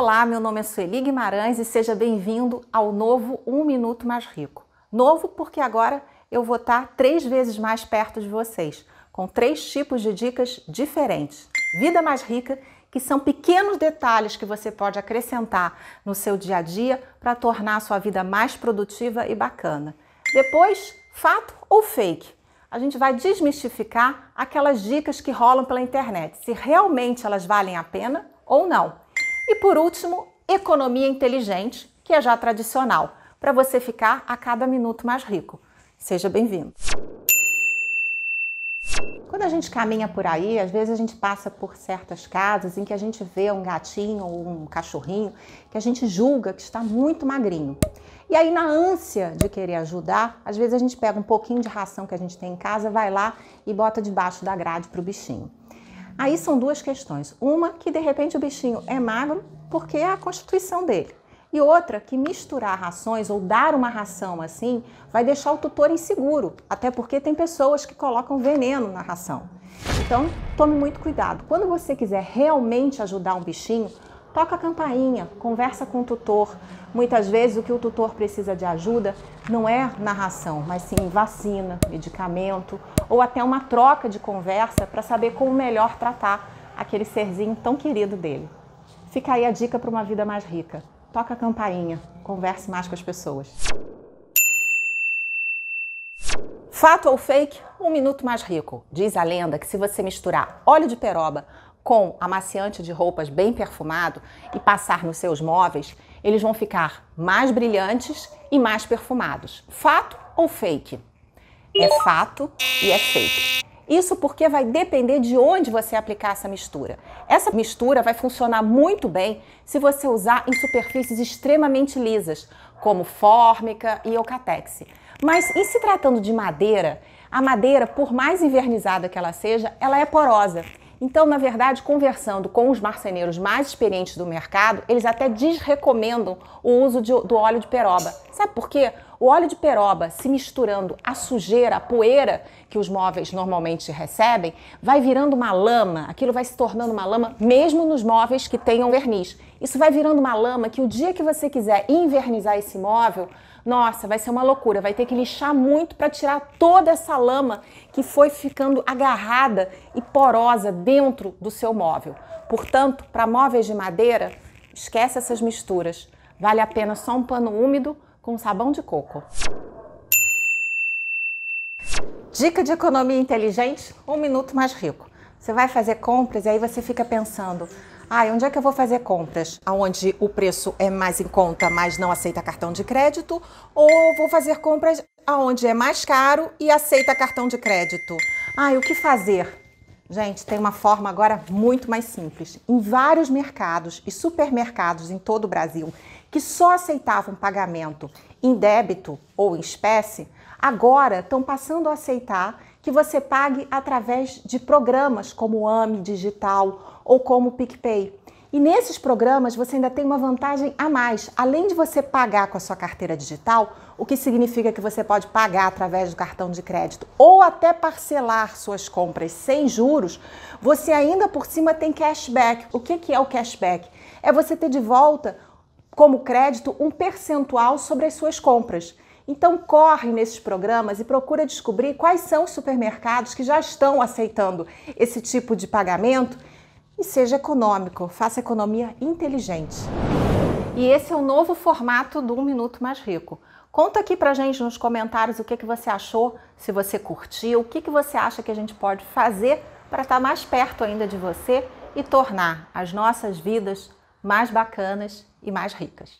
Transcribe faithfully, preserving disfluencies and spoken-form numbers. Olá, meu nome é Sueli Guimarães e seja bem-vindo ao novo Um Minuto Mais Rico. Novo porque agora eu vou estar três vezes mais perto de vocês, com três tipos de dicas diferentes. Vida mais rica, que são pequenos detalhes que você pode acrescentar no seu dia a dia para tornar a sua vida mais produtiva e bacana. Depois, fato ou fake? A gente vai desmistificar aquelas dicas que rolam pela internet, se realmente elas valem a pena ou não. E por último, economia inteligente, que é já tradicional, para você ficar a cada minuto mais rico. Seja bem-vindo! Quando a gente caminha por aí, às vezes a gente passa por certas casas em que a gente vê um gatinho ou um cachorrinho que a gente julga que está muito magrinho. E aí, na ânsia de querer ajudar, às vezes a gente pega um pouquinho de ração que a gente tem em casa, vai lá e bota debaixo da grade para o bichinho. Aí são duas questões. Uma, que de repente o bichinho é magro porque é a constituição dele. E outra, que misturar rações ou dar uma ração assim vai deixar o tutor inseguro, até porque tem pessoas que colocam veneno na ração. Então, tome muito cuidado. Quando você quiser realmente ajudar um bichinho, toca a campainha, conversa com o tutor. Muitas vezes o que o tutor precisa de ajuda não é na ração, mas sim vacina, medicamento ou até uma troca de conversa para saber como melhor tratar aquele serzinho tão querido dele. Fica aí a dica para uma vida mais rica. Toca a campainha, converse mais com as pessoas. Fato ou fake? Um minuto mais rico. Diz a lenda que se você misturar óleo de peroba com amaciante de roupas bem perfumado e passar nos seus móveis, eles vão ficar mais brilhantes e mais perfumados. Fato ou fake? É fato e é fake. Isso porque vai depender de onde você aplicar essa mistura. Essa mistura vai funcionar muito bem se você usar em superfícies extremamente lisas, como fórmica e eucatex. Mas em se tratando de madeira, a madeira, por mais envernizada que ela seja, ela é porosa. Então, na verdade, conversando com os marceneiros mais experientes do mercado, eles até desrecomendam o uso de, do óleo de peroba. Sabe por quê? O óleo de peroba, se misturando à sujeira, à poeira que os móveis normalmente recebem, vai virando uma lama, aquilo vai se tornando uma lama mesmo nos móveis que tenham verniz. Isso vai virando uma lama que o dia que você quiser invernizar esse móvel, nossa, vai ser uma loucura, vai ter que lixar muito para tirar toda essa lama que foi ficando agarrada e porosa dentro do seu móvel. Portanto, para móveis de madeira, esquece essas misturas. Vale a pena só um pano úmido com sabão de coco. Dica de economia inteligente, um minuto mais rico. Você vai fazer compras e aí você fica pensando, ah, onde é que eu vou fazer compras? Aonde o preço é mais em conta, mas não aceita cartão de crédito? Ou vou fazer compras aonde é mais caro e aceita cartão de crédito? Ah, e o que fazer? Gente, tem uma forma agora muito mais simples. Em vários mercados e supermercados em todo o Brasil que só aceitavam pagamento em débito ou em espécie, agora estão passando a aceitar que você pague através de programas como o A M E Digital ou como o PicPay. E nesses programas você ainda tem uma vantagem a mais. Além de você pagar com a sua carteira digital, o que significa que você pode pagar através do cartão de crédito ou até parcelar suas compras sem juros, você ainda por cima tem cashback. O que é o cashback? É você ter de volta como crédito um percentual sobre as suas compras. Então corre nesses programas e procura descobrir quais são os supermercados que já estão aceitando esse tipo de pagamento. E seja econômico, faça economia inteligente. E esse é o novo formato do Um Minuto Mais Rico. Conta aqui pra gente nos comentários o que, que você achou, se você curtiu, o que, que você acha que a gente pode fazer para estar mais perto ainda de você e tornar as nossas vidas mais bacanas e mais ricas.